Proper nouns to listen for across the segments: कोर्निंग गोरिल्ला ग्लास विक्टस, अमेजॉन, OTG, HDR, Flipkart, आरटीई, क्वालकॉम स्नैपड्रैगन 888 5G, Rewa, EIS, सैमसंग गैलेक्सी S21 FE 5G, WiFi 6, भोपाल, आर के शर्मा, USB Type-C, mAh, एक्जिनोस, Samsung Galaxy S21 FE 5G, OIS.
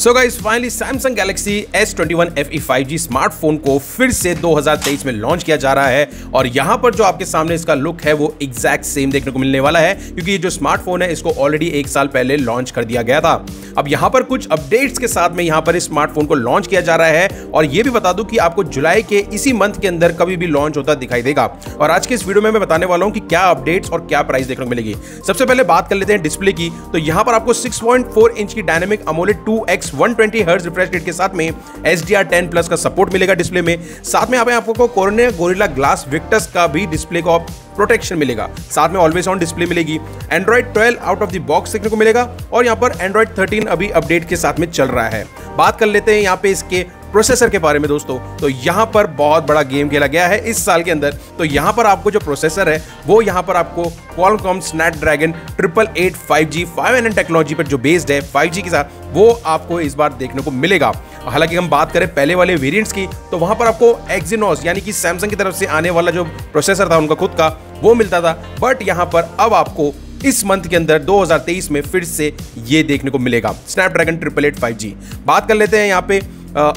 सो guys finally सैमसंग गैलेक्सी S21 FE 5G smartphone को फिर से 2023 में लॉन्च किया जा रहा है और यहाँ पर जो आपके सामने इसका लुक है वो एग्जैक्ट सेम देखने को मिलने वाला है, क्योंकि ये जो स्मार्टफोन है इसको ऑलरेडी एक साल पहले लॉन्च कर दिया गया था। अब यहाँ पर कुछ अपडेट्स के साथ में यहाँ पर इस स्मार्टफोन को लॉन्च किया जा रहा है और ये भी बता दूं कि आपको जुलाई के इसी मंथ के अंदर कभी भी लॉन्च होता दिखाई देगा। और आज के इस वीडियो में मैं बताने वाला हूँ कि क्या अपडेट्स और क्या प्राइस देखने को मिलेगी। सबसे पहले बात कर लेते हैं डिस्प्ले की, तो यहाँ पर आपको 6.4 इंच की dynamic AMOLED 2x 120 hertz refresh rate के साथ में HDR 10 प्लस का सपोर्ट मिलेगा डिस्प्ले में। साथ में यहाँ पे आपको कोर्निंग गोरिल्ला ग्लास विक्टस का भी डिस्प्ले को प्रोटेक्शन मिलेगा। साथ में ऑलवेज ऑन डिस्प्ले मिलेगी। Android 12 out of the box देखने को मिलेगा और यहाँ पर एंड्रॉइड 13 अभी अपडेट के साथ में चल रहा है। बात कर लेते हैं यहाँ पे इसके प्रोसेसर के बारे में दोस्तों, तो यहाँ पर बहुत बड़ा गेम खेला गया है इस साल के अंदर। तो यहाँ पर आपको जो प्रोसेसर है वो यहाँ पर आपको क्वालकॉम स्नैपड्रैगन 888 5G 5nm technology पर जो बेस्ड है 5G के साथ वो आपको इस बार देखने को मिलेगा। हालांकि हम बात करें पहले वाले वेरिएंट्स की, तो वहाँ पर आपको एक्जिनोस यानी कि सैमसंग की तरफ से आने वाला जो प्रोसेसर था उनका खुद का वो मिलता था, बट यहाँ पर अब आपको इस मंथ के अंदर 2023 में फिर से ये देखने को मिलेगा स्नैपड्रैगन 888 5G। बात कर लेते हैं यहाँ पे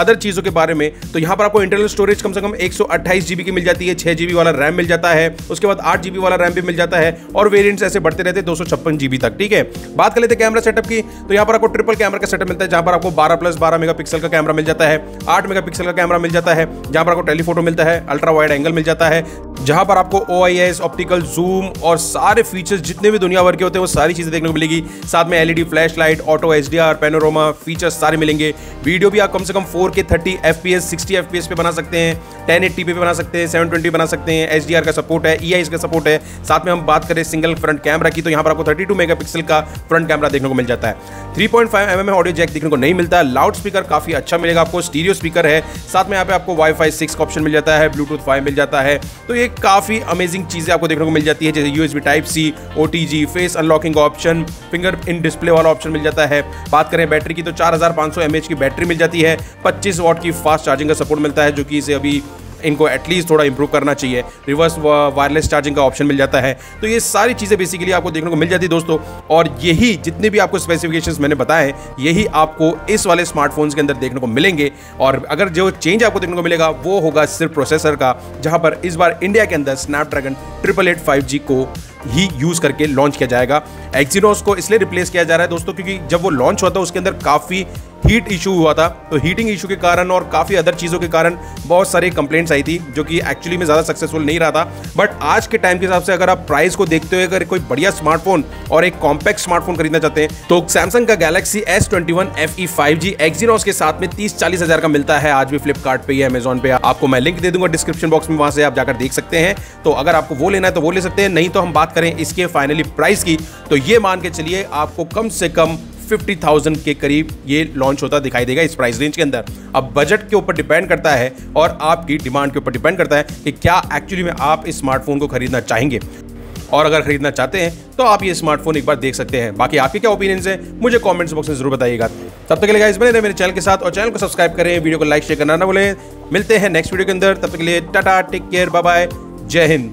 अदर चीज़ों के बारे में, तो यहाँ पर आपको इंटरनल स्टोरेज कम से कम 128 GB की मिल जाती है, 6 GB वाला रैम मिल जाता है, उसके बाद 8 GB वाला रैम भी मिल जाता है और वेरिएंट्स ऐसे बढ़ते रहते हैं 256 GB तक। ठीक है, बात कर लेते हैं कैमरा सेटअप की, तो यहाँ पर आपको ट्रिपल कैमरा का सेटअप मिलता है, जहाँ पर आपको 12+12 MP का कैमरा मिल जाता है, 8 MP का कैमरा मिल जाता है, जहाँ पर आपको टेलीफोटो मिलता है, अल्ट्रा वाइड एंगल मिल जाता है, जहाँ पर आपको OIS ऑप्टिकल जूम और सारे फीचर्स जितने भी दुनिया भर के होते हैं वो सारी चीज़ें देखने को मिलेगी। साथ में LED flashlight, auto HDR, panorama features सारे मिलेंगे। वीडियो भी आप कम से कम 4K 30 FPS 60 FPS पे बना सकते हैं, 1080p पे बना सकते हैं, 720 बना सकते हैं, HDR का सपोर्ट है, EIS का सपोर्ट है। साथ में हम बात करें सिंगल फ्रंट कैमरा की, तो यहाँ पर आपको 32 MP का फ्रंट कैमरा देखने को मिल जाता है। 3.5 mm ऑडियो जैक देखने को नहीं मिलता। लाउड स्पीकर काफ़ी अच्छा मिलेगा आपको, स्टीरियो स्पीकर है। साथ में यहाँ पे आपको वाईफाई 6 का ऑप्शन मिल जाता है, Bluetooth 5 मिल जाता है। तो ये काफ़ी अमेजिंग चीज़ें आपको देखने को मिल जाती है, जैसे USB Type-C, OTG, face unlocking option, finger in display वाला ऑप्शन मिल जाता है। बात करें बैटरी की, तो 4500 mAh की बैटरी मिल जाती है, 25 वाट की फास्ट चार्जिंग का सपोर्ट मिलता है, जो कि इसे अभी इनको एटलीस्ट थोड़ा इंप्रूव करना चाहिए। रिवर्स वायरलेस चार्जिंग का ऑप्शन मिल जाता है। तो ये सारी चीज़ें बेसिकली आपको देखने को मिल जाती है दोस्तों, और यही जितने भी आपको स्पेसिफिकेशंस मैंने बताए यही आपको इस वाले स्मार्टफोन्स के अंदर देखने को मिलेंगे। और अगर जो चेंज आपको देखने को मिलेगा वो होगा सिर्फ प्रोसेसर का, जहाँ पर इस बार इंडिया के अंदर स्नैपड्रैगन 888 5G को ही यूज़ करके लॉन्च किया जाएगा। एक्जिनोस को इसलिए रिप्लेस किया जा रहा है दोस्तों क्योंकि जब वो लॉन्च हुआ था उसके अंदर काफ़ी हीट इशू हुआ था, तो हीटिंग इशू के कारण और काफ़ी अदर चीज़ों के कारण बहुत सारी कंप्लेंट्स आई थी, जो कि एक्चुअली में ज़्यादा सक्सेसफुल नहीं रहा था। बट आज के टाइम के हिसाब से अगर आप प्राइस को देखते हुए अगर कोई बढ़िया स्मार्टफोन और एक कॉम्पैक्ट स्मार्टफोन खरीदना चाहते हैं, तो सैमसंग का Galaxy S21 FE 5G एक्जिनोस के साथ में 30-40 हज़ार का मिलता है आज भी फ्लिपकार्ट पे या अमेजॉन पे। आपको मैं लिंक दे दूंगा डिस्क्रिप्शन बॉक्स में, वहाँ से आप जाकर देख सकते हैं। तो अगर आपको वो लेना है तो वो ले सकते हैं, नहीं तो हम बात करें इसके फाइनली प्राइस की, तो ये मान के चलिए आपको कम से कम 50,000 के करीब ये लॉन्च होता दिखाई देगा इस प्राइस रेंज के अंदर। अब बजट के ऊपर डिपेंड करता है और आपकी डिमांड के ऊपर डिपेंड करता है कि क्या एक्चुअली में आप इस स्मार्टफोन को खरीदना चाहेंगे, और अगर खरीदना चाहते हैं तो आप ये स्मार्टफोन एक बार देख सकते हैं। बाकी आपके क्या ओपिनियंस हैं मुझे कमेंट्स बॉक्स में जरूर बताइएगा। तब तक के लिए गाइस बने रहिए मेरे चैनल के साथ और चैनल को सब्सक्राइब करें, वीडियो को लाइक शेयर करना ना भूलें। मिलते हैं नेक्स्ट वीडियो के अंदर, तब तक के लिए tata, take care, bye bye, जय हिंद।